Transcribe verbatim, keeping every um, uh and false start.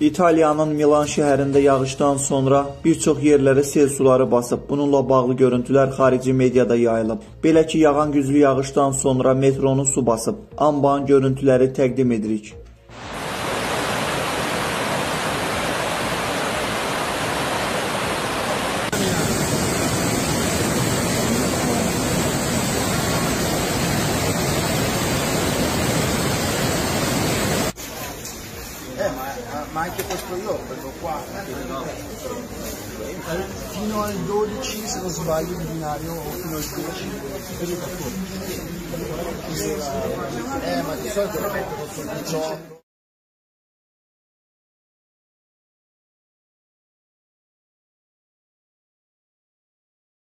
İtaliyanın Milan şəhərində yağışdan sonra bir çox yerlərə sel suları basıb. Bununla bağlı görüntülər xarici mediada yayılıb. Belə ki, yağan güclü yağışdan sonra metronun su basıb. ANBAAN görüntüləri təqdim edirik. Eh, ma, ma anche questo io, quello qua, eh, fino al dodici se non sbaglio il binario, o fino al dodici, eh ma di solito lo metto con il diciotto.